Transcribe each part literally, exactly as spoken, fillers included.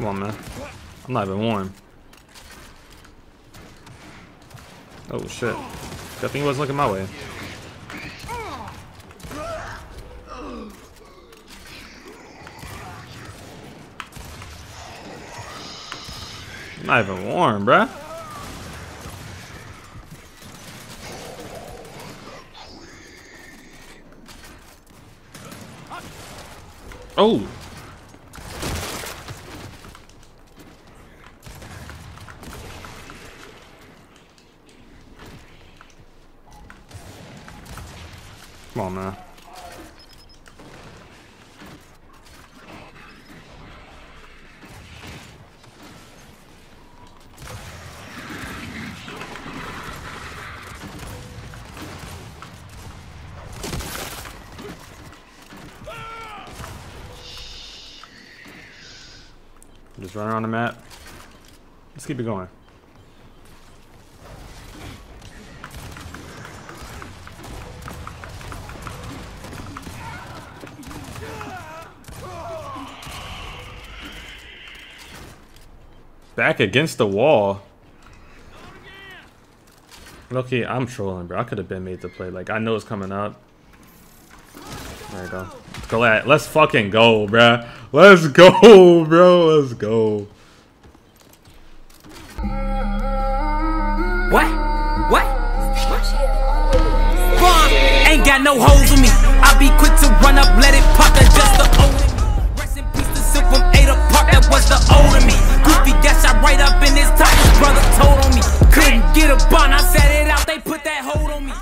Come on, man. I'm not even warm. Oh, shit. That thing wasn't looking my way. I'm not even warm, bruh. Oh! Come on, man. Just run around the map. Let's keep it going. Back against the wall. Okay, I'm trolling, bro. I could have been made to play. Like, I know it's coming up. There you go. Glad. Let's fucking go, bro. Let's go, bro. Let's go. What? What? Bomb. Ain't got no holes in me. I be quick to run up, let it pop. That's just the old. Rest in peace to Silk from eight apart. That was the old of me. Goofy got shot right up in his top. His brother told on me. Couldn't get a bond. I set it out. They put that hold on me.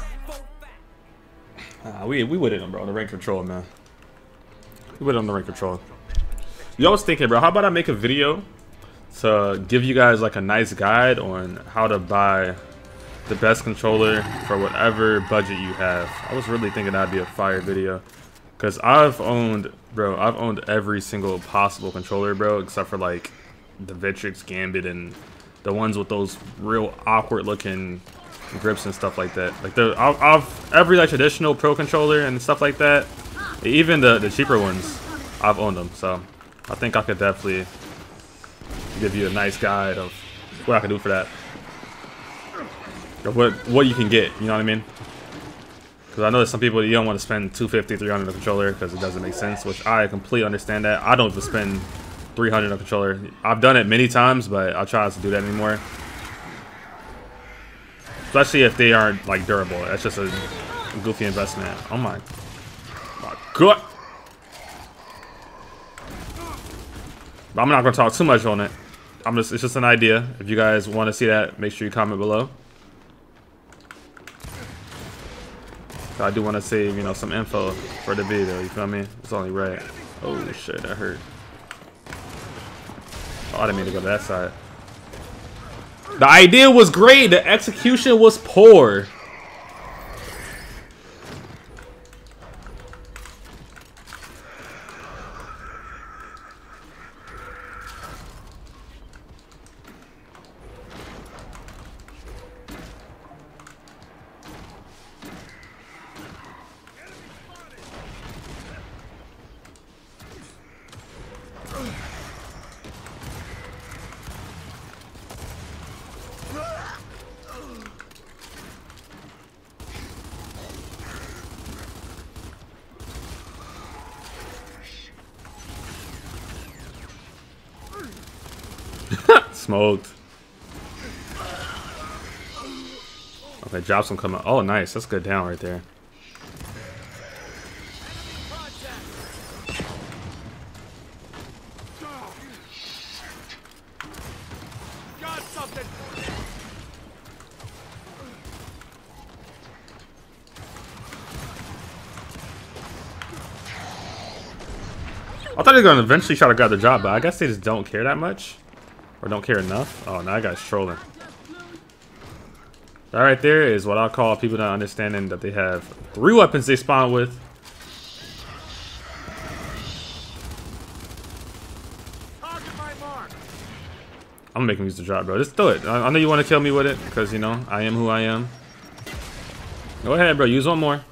Uh, we we with it, bro. The rank control, man. We with it on the rank control. Yo, I was thinking, bro. How about I make a video to give you guys like a nice guide on how to buy the best controller for whatever budget you have. I was really thinking that'd be a fire video, cause I've owned, bro. I've owned every single possible controller, bro, except for like the Victrix, Gambit, and the ones with those real awkward looking grips and stuff like that. Like the I've, I've every like traditional pro controller and stuff like that, even the the cheaper ones, I've owned them. So I think I could definitely give you a nice guide of what I can do for that, or what what you can get, you know what I mean? Because I know there's some people you don't want to spend two fifty, three hundred on a controller because it doesn't make sense, which I completely understand. That I don't have to spend three hundred on a controller. I've done it many times, but I try not to do that anymore. Especially if they aren't like durable. That's just a goofy investment. Oh my, my god! But I'm not gonna talk too much on it. I'm just—it's just an idea. If you guys want to see that, make sure you comment below. I do want to save, you know, some info for the video. You feel me? It's only right. Oh shit, that hurt. Oh, I didn't mean to go to that side. The idea was great. The execution was poor. Smoked. Okay, drops them coming. Oh, nice. That's good down right there. I thought they were going to eventually try to grab the drop, but I guess they just don't care that much. Or don't care enough. Oh, now that guy's trolling. That right there is what I call people not understanding that they have three weapons they spawn with. I'm making use of the drop, bro. Just do it. I, I know you want to kill me with it because, you know, I am who I am. Go ahead, bro. Use one more.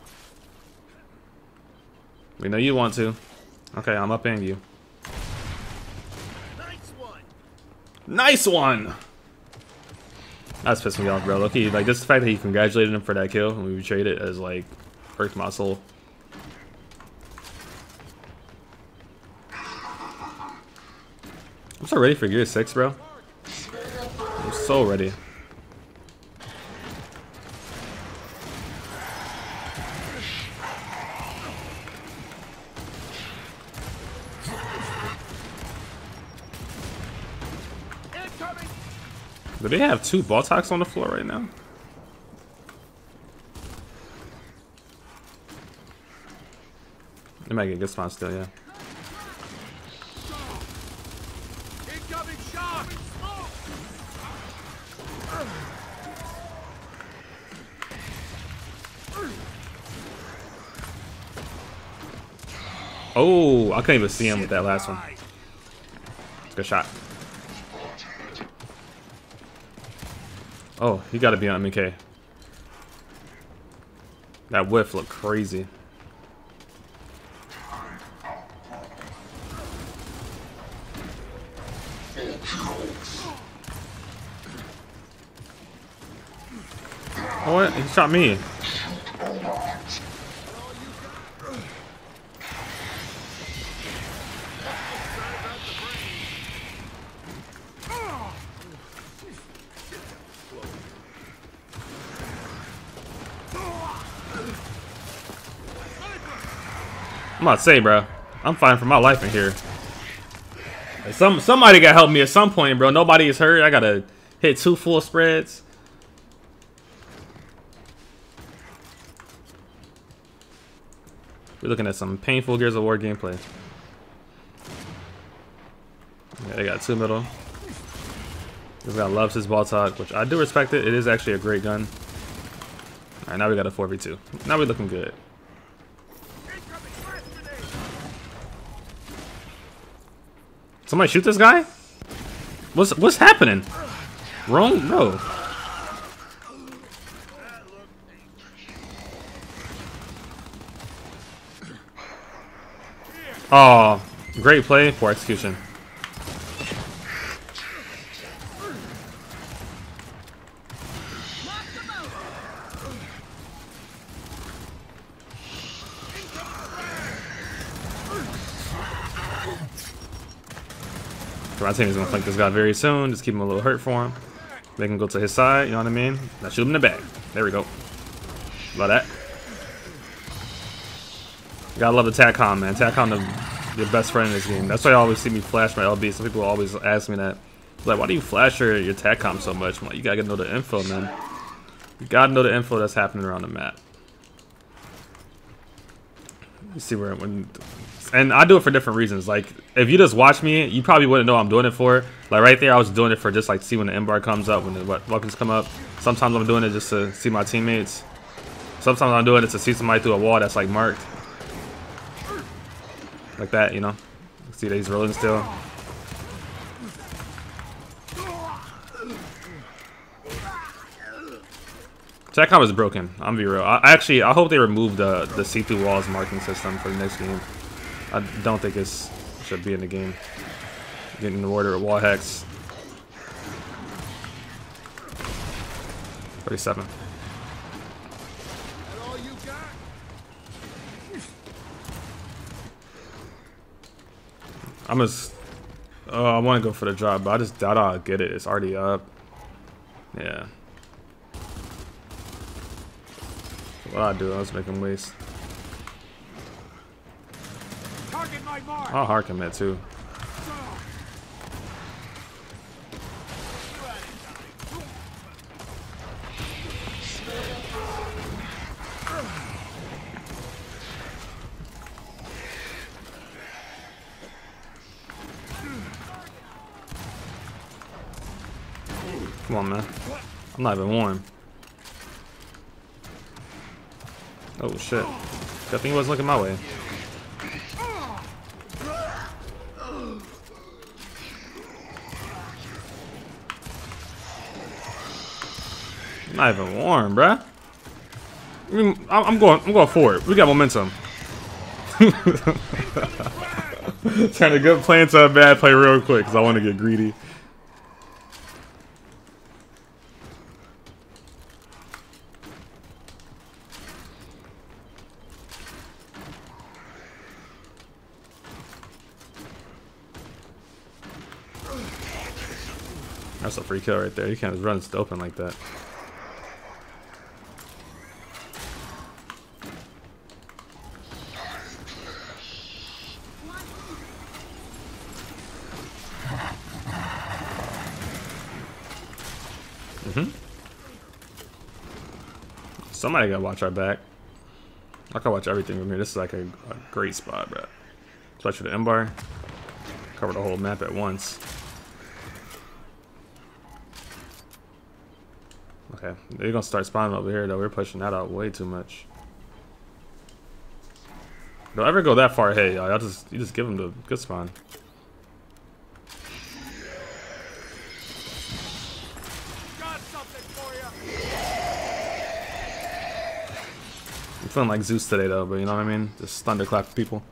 We know you want to. Okay, I'm up in you. Nice one. Nice one! That's pissing me off, bro. Loki, like, just the fact that he congratulated him for that kill and we betrayed it as, like, hurt my soul. I'm so ready for Gears six, bro. I'm so ready. Do they have two Baltox on the floor right now? They might get a good spot still, yeah. Oh, I couldn't even see him with that last one. Good shot. Oh, he got to be on M K. That whiff looked crazy. Oh, what? He shot me. I'm about to say, bro, I'm fighting for my life in here. Like, some somebody gotta help me at some point, bro. Nobody is hurt. I gotta hit two full spreads. We're looking at some painful Gears of War gameplay. Yeah, they got two middle. This guy loves his Baltox, which I do respect it. It is actually a great gun. All right, now we got a four v two. Now we're looking good. Somebody shoot this guy? What's what's happening? Wrong? No. Oh, great play for execution. My team is gonna flank this guy very soon. Just keep him a little hurt for him. They can go to his side, you know what I mean? Now shoot him in the back. There we go. Love that. Gotta love the TACCOM, man. TACCOM is your best friend in this game. That's why you always see me flash my L B. Some people always ask me that. Like, why do you flash your, your TACCOM so much? I'm like, you gotta know the info, man. You gotta know the info that's happening around the map. You see where when. And I do it for different reasons. Like, if you just watch me, you probably wouldn't know what I'm doing it for. Like, right there, I was doing it for just, like, to see when the M bar comes up, when the weapons come up. Sometimes I'm doing it just to see my teammates. Sometimes I'm doing it to see somebody through a wall that's, like, marked. Like that, you know? See that he's rolling still. TACCOM is broken. I'm gonna be real. I, actually, I hope they remove the, the see-through walls marking system for the next game. I don't think it should be in the game. Getting the order of wall hacks. thirty-seven. I'm just. Oh, I want to go for the drop, but I just doubt I'll get it. It's already up. Yeah. What I do, I was making waste. I'll hard commit too. Come on, man. I'm not even warm. Oh shit. That thing wasn't looking my way. Not even warm, bruh. I mean, I'm going, I'm going forward. We got momentum. Trying to good plan to a bad play real quick because I want to get greedy. That's a free kill right there. You can't just run just open like that. Mm-hmm. Somebody gotta watch our back. I can watch everything from here. This is like a, a great spot, bro. Especially the M bar. Cover the whole map at once. Okay, they're gonna start spawning over here though. We're pushing that out way too much. Don't ever go that far ahead, y'all. Y'all just you just give them the good spawn. Got something for you. I'm feeling like Zeus today though, but you know what I mean? Just thunderclap people.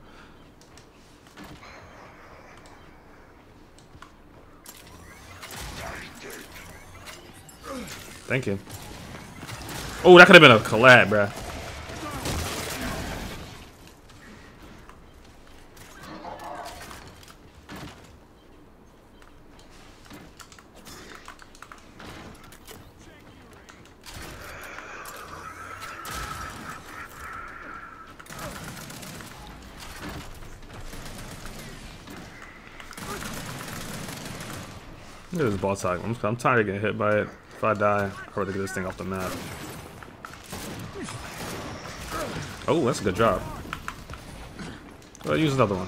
Thank you. Oh, that could have been a collab, bruh. Look at this ball sack. I'm, I'm tired of getting hit by it. If I die, I'd rather get this thing off the map. Oh, that's a good job. Well, use another one.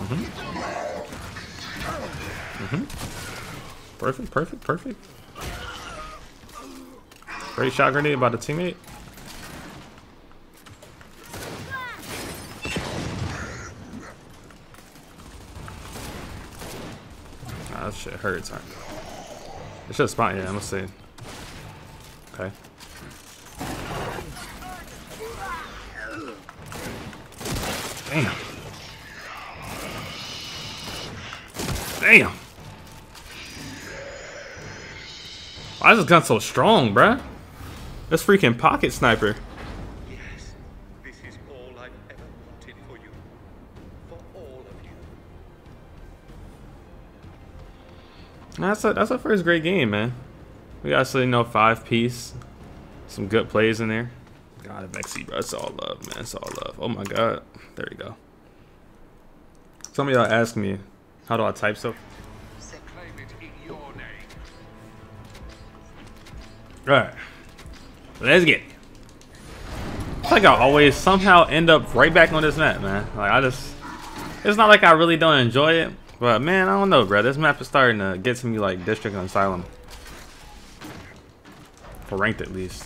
Mm-hmm. Mm-hmm. Perfect, perfect, perfect. Great shot grenade by the teammate. Shit hurts, aren't it? It's just spot here, I'm gonna see. Okay. Damn. Damn. Why is this gun so strong, bruh? This freaking pocket sniper. Yes, this is all I've ever wanted for you. For all of you. That's a, that's a first great game, man. We got actually, you know, five piece. Some good plays in there. God, Avexys, bro. It's all love, man. It's all love. Oh my God. There you go. Some of y'all ask me, how do I type stuff? Alright. Let's get it. It's like I always somehow end up right back on this map, man. Like, I just. It's not like I really don't enjoy it. But man, I don't know, bro. This map is starting to get to me like District and Asylum. For ranked, at least.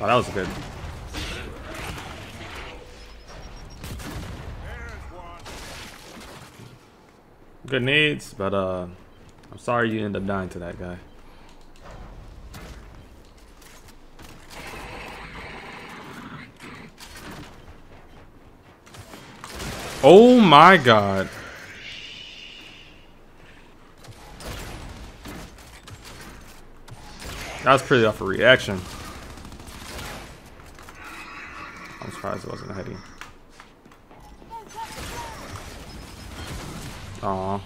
Oh, that was good. Good nades, but uh, I'm sorry you end up dying to that guy. Oh my God. That was pretty off a reaction. I'm surprised it wasn't heavy. Aw.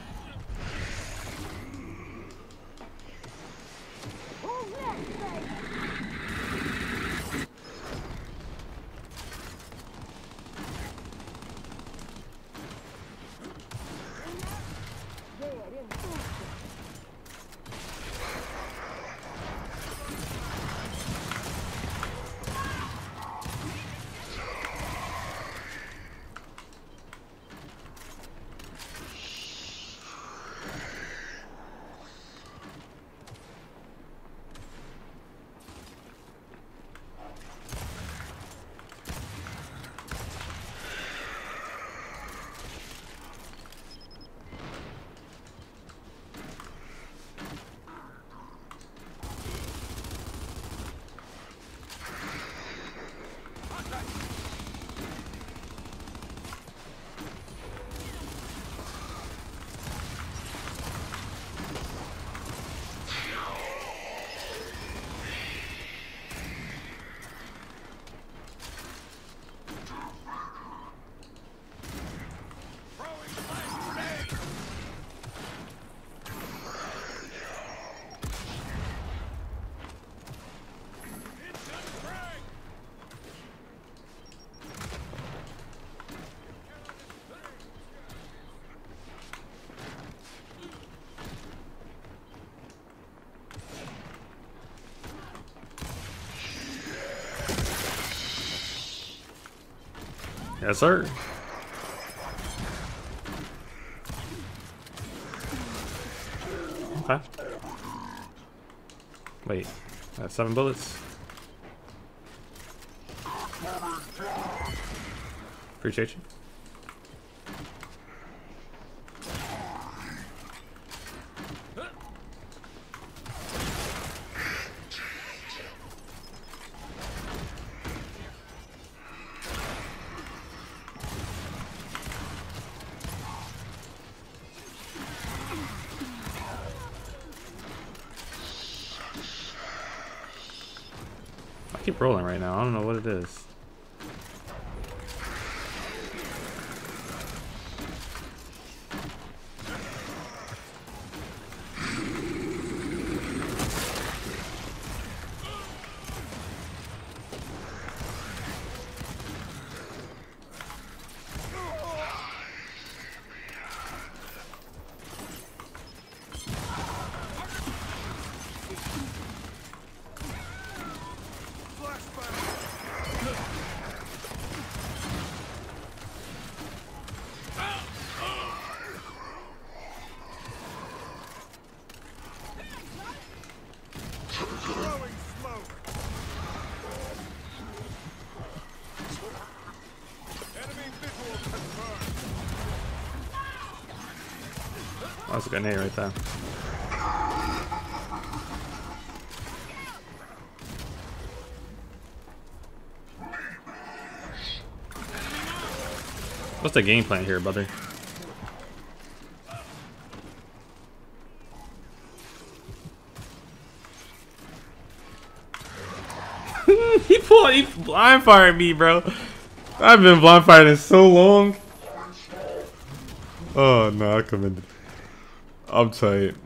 Yes, sir. Okay. Wait, that's seven bullets. Appreciate you. Keep rolling right now. I don't know what it is. That's a grenade right there. What's the game plan here, brother? He pulled, he blind fired me, bro. I've been blind fired in so long. Oh no, I commended. I'm tight.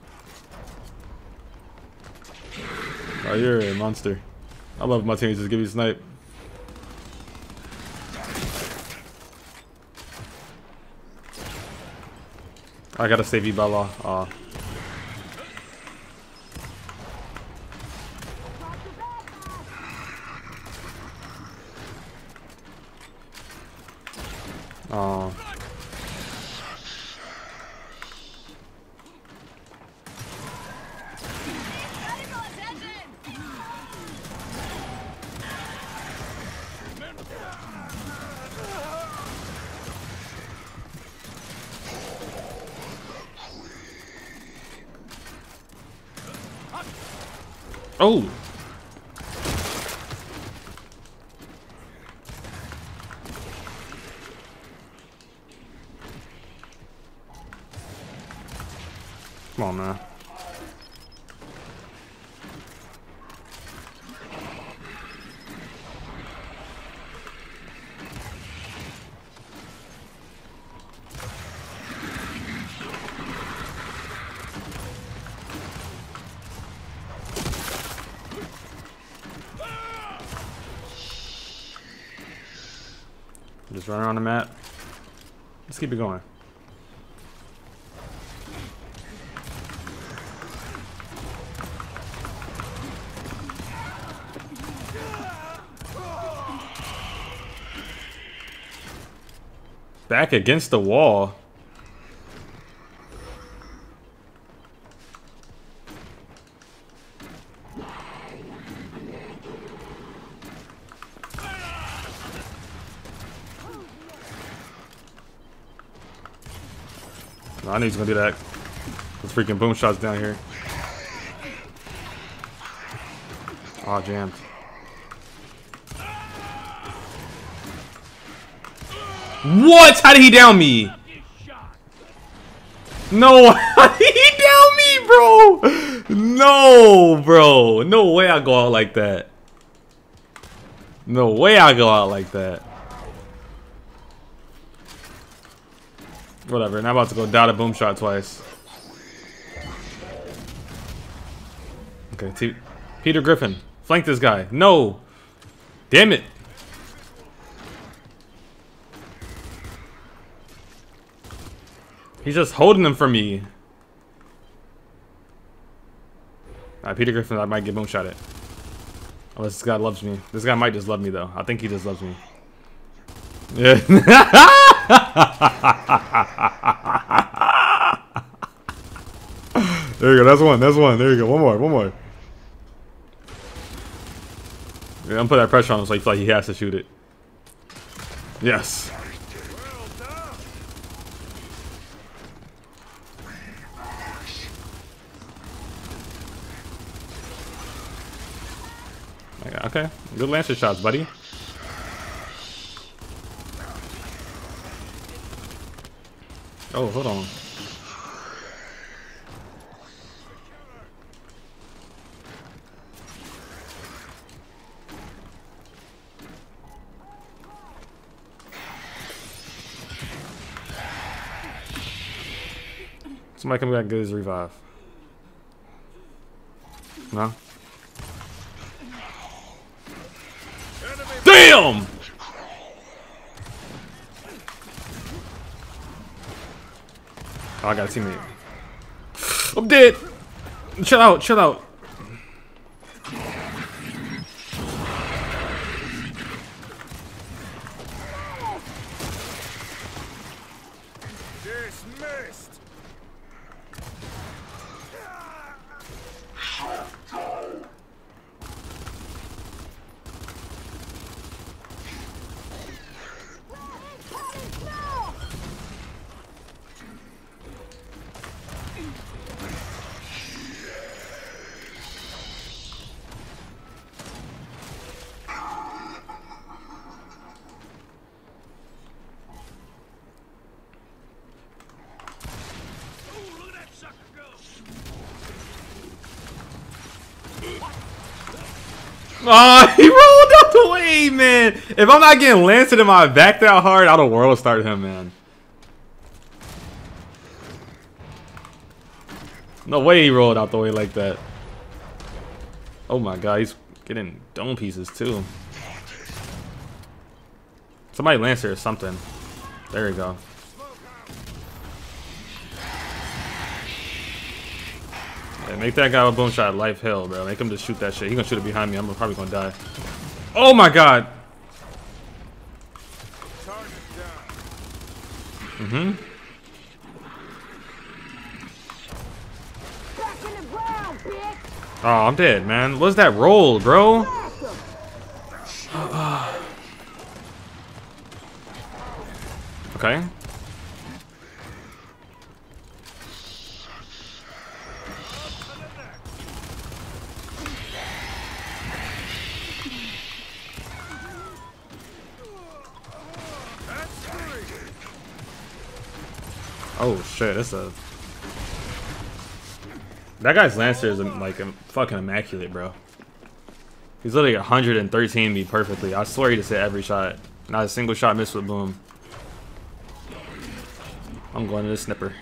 Oh, you're a monster. I love my teammates. Just give me a snipe. I gotta save you by law. Aw. Oh. Oh. Oh! Come on, man. Just run around the map. Let's keep it going. Back against the wall. I knew he was gonna do that. Those freaking boom shots down here. Aw, jammed. What? How did he down me? No, how did he down me, bro? No, bro. No way I go out like that. No way I go out like that. Whatever, now I'm about to go dot a boom shot twice. Okay, T Peter Griffin. Flank this guy. No! Damn it! He's just holding them for me. Alright, Peter Griffin, I might get boom shot at. Unless this guy loves me. This guy might just love me, though. I think he just loves me. Yeah. There you go. That's one. That's one. There you go. One more. One more. Yeah, I'm putting that pressure on him so he feels like he has to shoot it. Yes. Okay, good lancer shots, buddy. Oh, hold on. Somebody come back and get his revive. No? Damn! Oh, I got a teammate. I'm dead! Chill out, chill out. Dismissed. Oh, he rolled up the way, man. If I'm not getting lanced in my back that hard, I'd have world started him, man. No way he rolled out the way like that. Oh my god, he's getting dome pieces too. Somebody lancer or something. There we go. Make that guy with a boom shot life hell, bro. Make him just shoot that shit. He gonna shoot it behind me. I'm probably gonna die. Oh my god. Mm-hmm. Oh, I'm dead, man. What's that roll, bro? Okay. Oh shit, that's a... That guy's Lancer is like a fucking immaculate, bro. He's literally one hundred thirteen me perfectly. I swear he just hit every shot. Not a single shot missed with boom. I'm going to this snipper.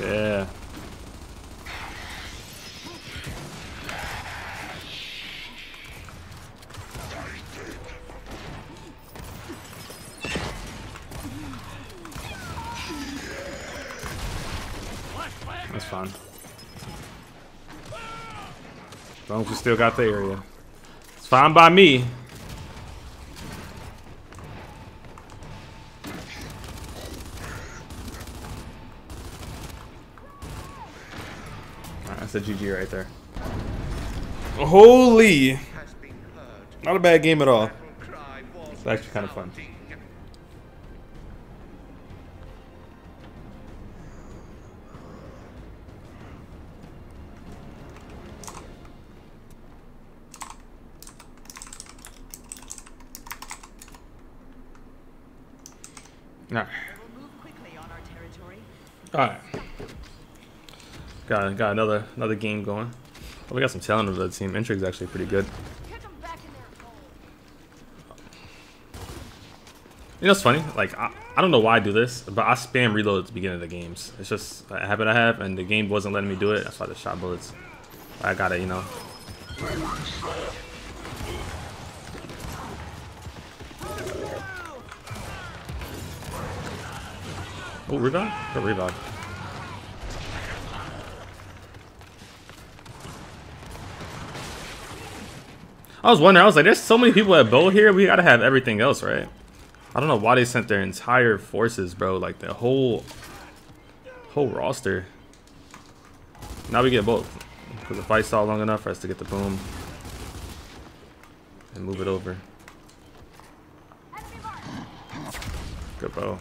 Yeah. That's fine. As long as we still got the area. It's fine by me. Alright, that's a G G right there. Holy! Not a bad game at all. It's actually kind of fun. Alright. Alright. Got got another another game going. Well, we got some talent over the team. Intrigue's actually pretty good. You know what's funny? Like I, I don't know why I do this, but I spam reload at the beginning of the games. It's just a habit I have, and the game wasn't letting me do it. That's why I just shot bullets. I got it, you know. Oh, revive? Oh, revive. I was wondering, I was like, there's so many people that build here, we gotta have everything else, right? I don't know why they sent their entire forces, bro. Like, the whole, whole roster. Now we get both. Because the fight stalled long enough for us to get the boom. And move it over. Good, bro.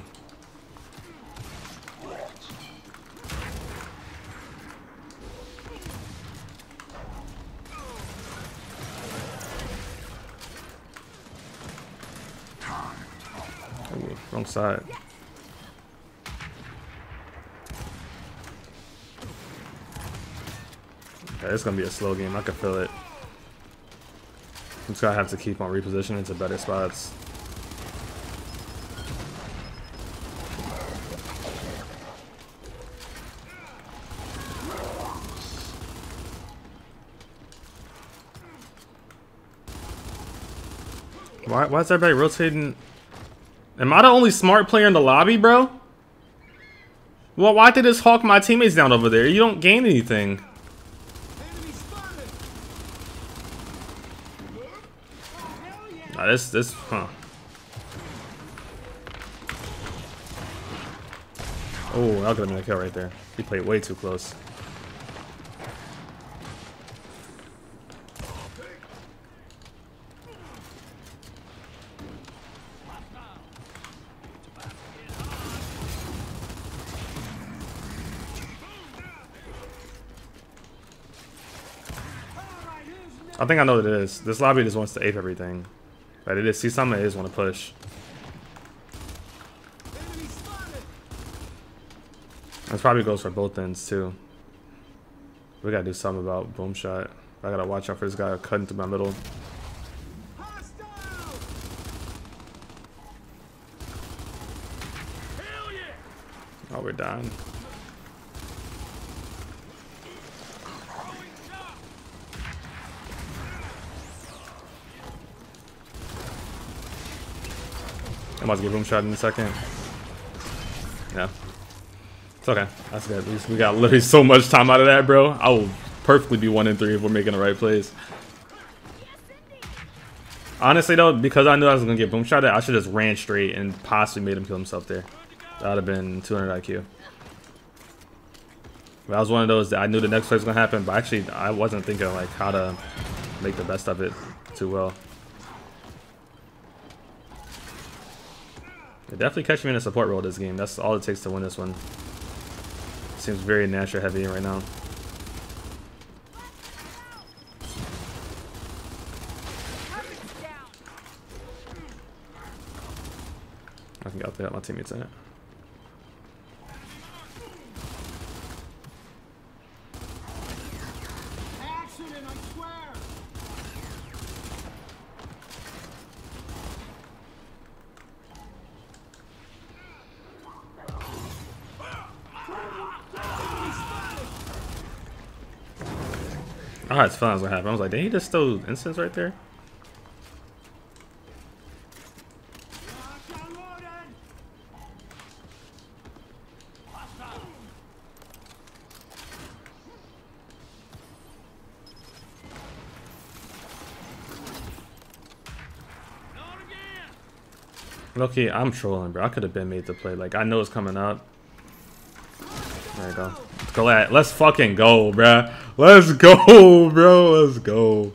Ooh, wrong side. Okay, it's gonna be a slow game. I can feel it. I'm just gonna have to keep on repositioning to better spots. Why, why is everybody rotating? Am I the only smart player in the lobby, bro? Well, why did this hawk my teammates down over there? You don't gain anything. Nah, this, this, huh. Oh, I'll get him a kill right there. He played way too close. I think I know what it is. This lobby just wants to ape everything. But it is see something, it is want to push. This probably goes for both ends too. We gotta do something about boom shot. I gotta watch out for this guy cutting through my middle. Oh, we're dying. I'm about to get boom shot in a second. Yeah. It's okay. That's good. At least we got literally so much time out of that, bro. I will perfectly be one in three if we're making the right plays. Honestly, though, because I knew I was going to get boom shot at, I should have just ran straight and possibly made him kill himself there. That would have been two hundred I Q. But I was one of those that I knew the next play was going to happen, but actually, I wasn't thinking like how to make the best of it too well. They definitely catch me in a support role this game. That's all it takes to win this one. Seems very natural heavy right now. I can get out there, my teammates in it. I had fun. I was gonna happen. I was like, did he just steal instance right there? Lucky, I'm trolling, bro. I could have been made to play. Like, I know it's coming up. There we go. Let's go at. Let's fucking go, bruh. Let's go, bro. Let's go.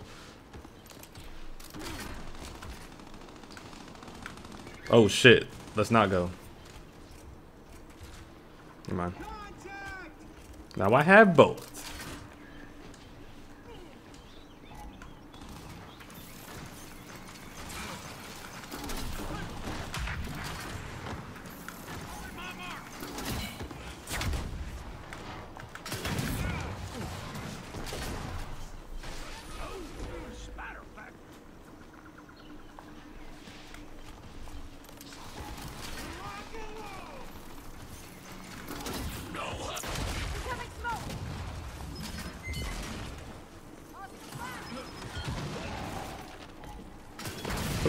Oh shit. Let's not go. Come on. Now I have both.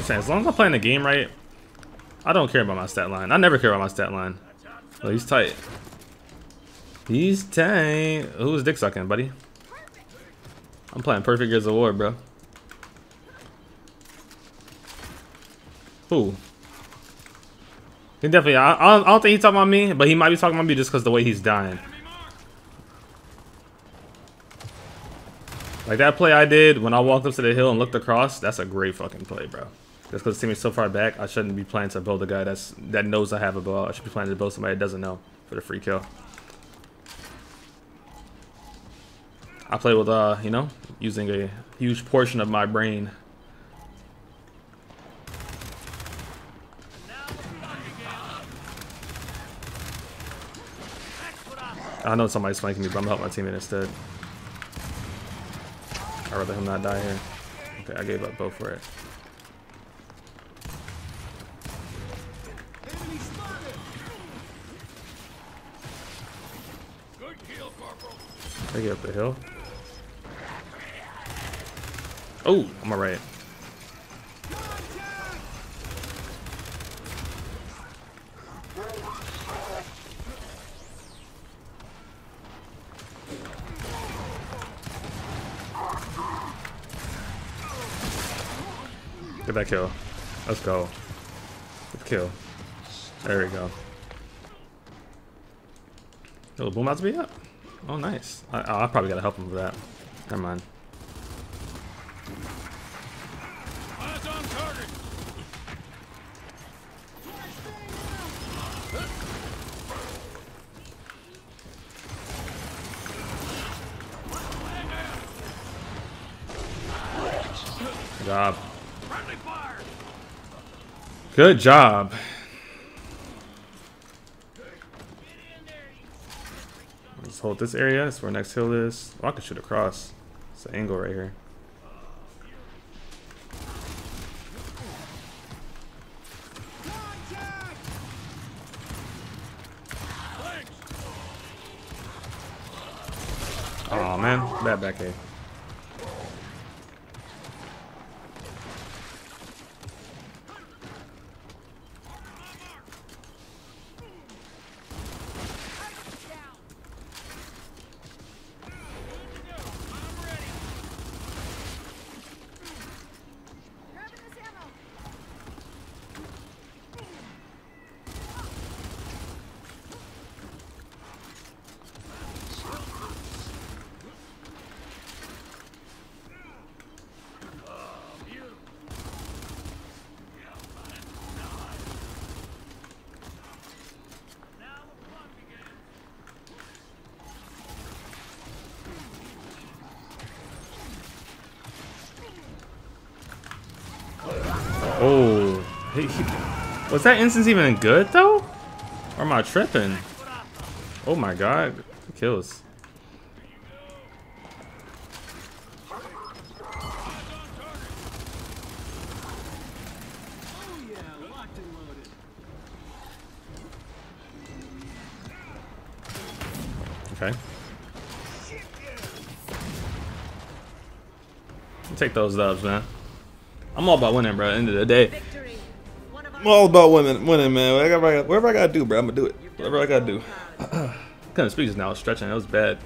As long as I'm playing the game right, I don't care about my stat line. I never care about my stat line. Oh, he's tight. He's tight. Who's dick sucking, buddy? I'm playing perfect Gears of War, bro. Who? He definitely. I, I, don't, I don't think he's talking about me, but he might be talking about me just because the way he's dying. Like that play I did when I walked up to the hill and looked across. That's a great fucking play, bro. Just because the team is so far back, I shouldn't be playing to build a guy that's that knows I have a ball. I should be playing to build somebody that doesn't know for the free kill. I play with, uh, you know, using a huge portion of my brain. I know somebody's flanking me, but I'm gonna help my teammate instead. I'd rather him not die here. Okay, I gave up both for it. I get up the hill. Oh, I'm alright. Get that kill. Let's go. Good kill. There we go. Little boom out to be up. Oh, nice. I, oh, I probably gotta help him with that. Never mind. Good job. Good job. Hold this area. That's where next hill is. Oh, I can shoot across. It's an angle right here. Oh man, bad back here. Oh, he, he, was that instance even good though? Or am I tripping? Oh my god, kills. Okay. I'll take those dubs, man. I'm all about winning, bro. At the end of the day, I'm all about winning, winning, man. Whatever I gotta, whatever I gotta do, bro, I'm gonna do it. Whatever I gotta do. Couldn't speak just now. I was stretching. That was bad.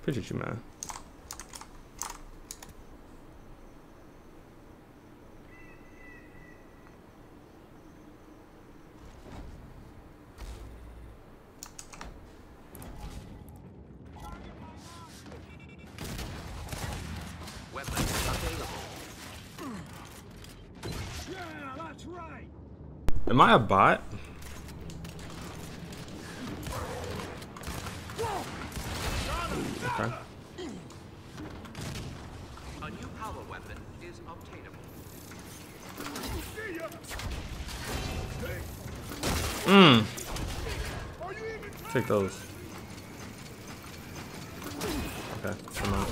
Appreciate you, man. Am I a bot? Okay. A new power weapon is obtainable. Mm. Take those. Okay, come on.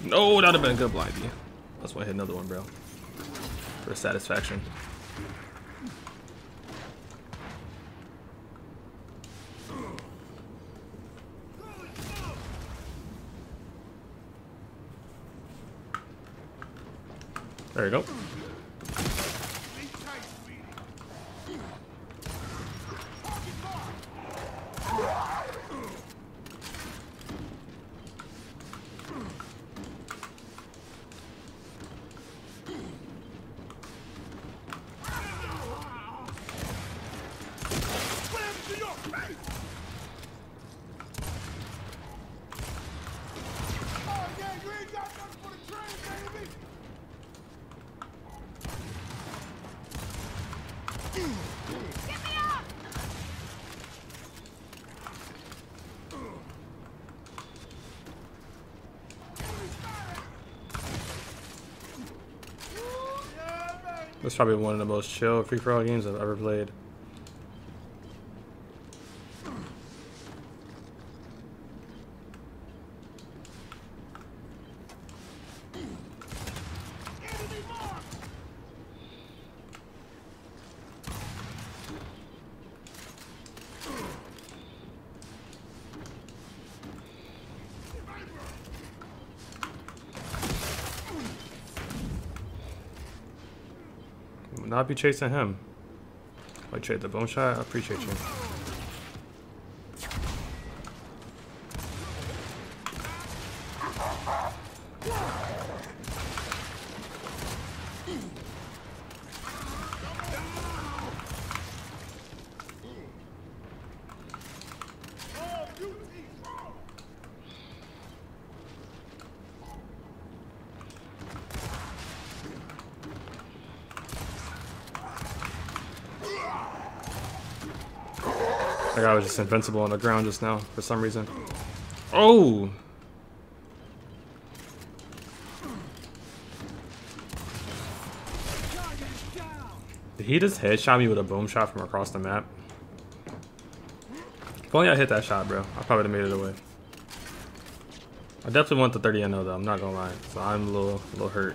No, that would have been a good blind view. That's why I hit another one, bro. For satisfaction. There you go. That's probably one of the most chill free-for-all games I've ever played. Not be chasing him. I trade the bone shot. I appreciate you. That guy was just invincible on the ground just now for some reason. Oh! Did he just headshot me with a boom shot from across the map? If only I hit that shot, bro. I probably would have made it away. I definitely want the thirty N O though, I'm not gonna lie. So I'm a little, a little hurt.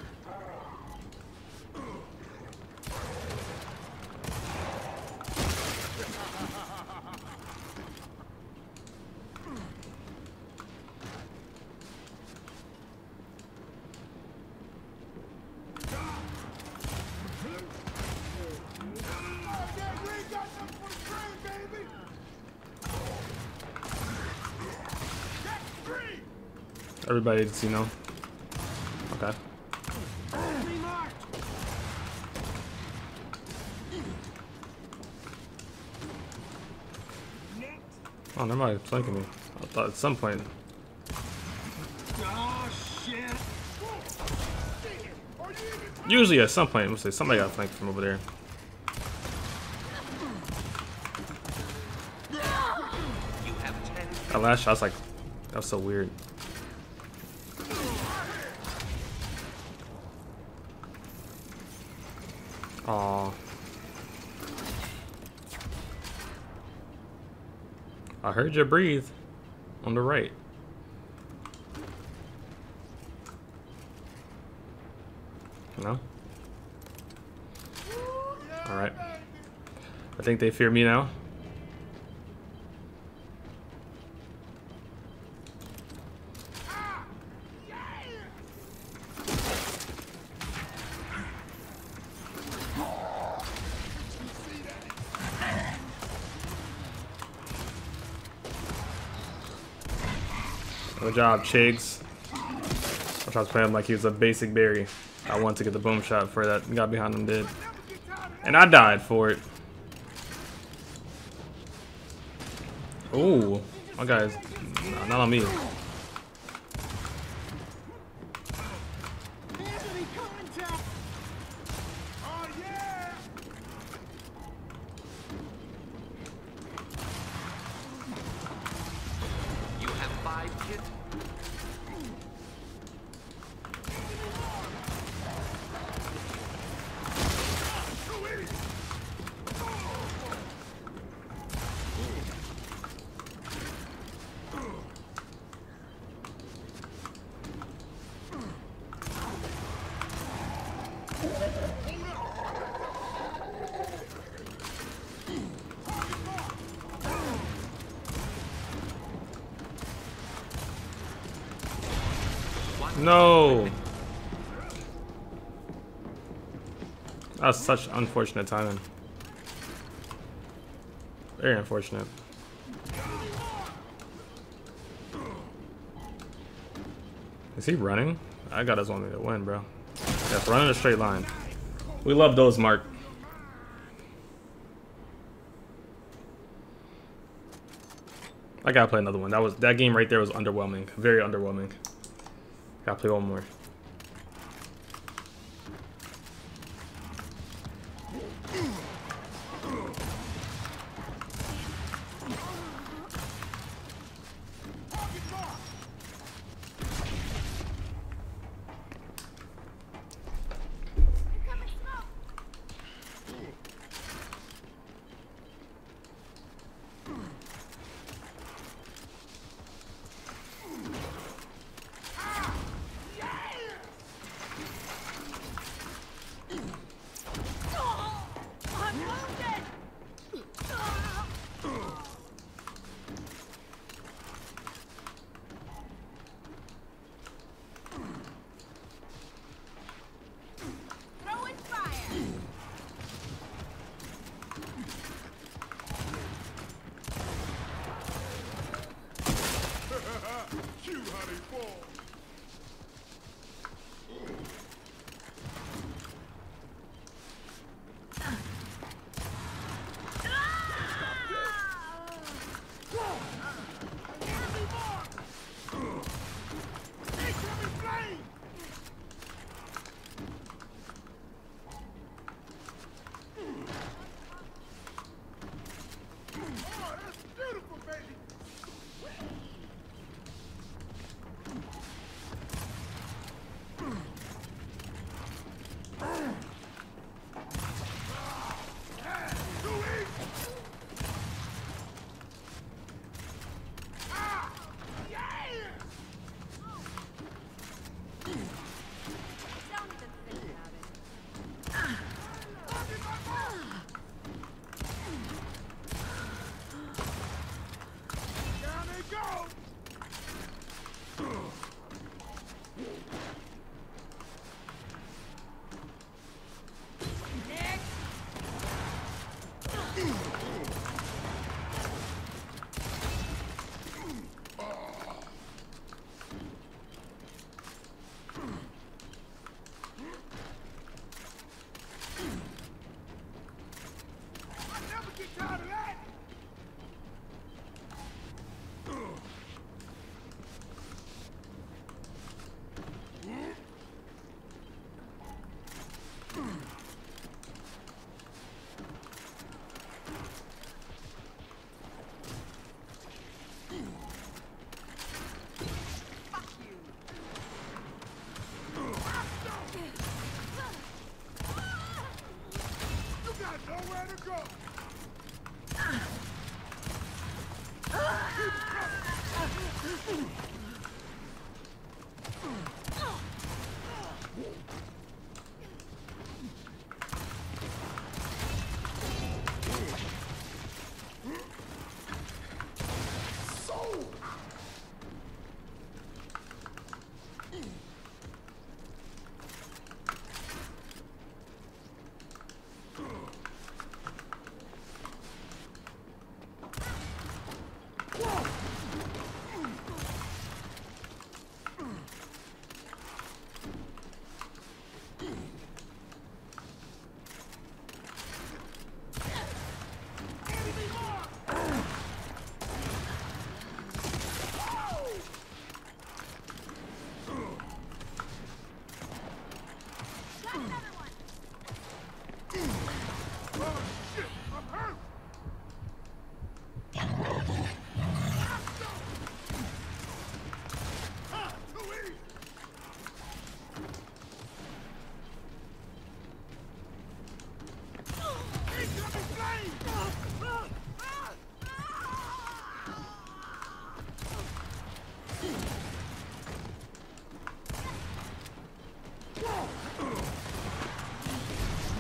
Everybody's, you know. Okay. Oh, never mind. It's flanking me. I thought at some point. Usually at some point, we'll say somebody got flanked from over there. That last shot's like, that was so weird. Aw. I heard you breathe on the right. No? Alright. I think they fear me now. Good job, Chigs. I tried to play him like he was a basic berry. I wanted to get the boom shot for that. Got behind him, did. And I died for it. Oh, my guy's nah, not on me. No! That's such unfortunate timing. Very unfortunate. Is he running? I got his one way to win, bro. Yes, running a straight line. We love those, Mark. I gotta play another one. That was that game right there was underwhelming. Very underwhelming. Gotta play one more.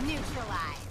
Neutralize.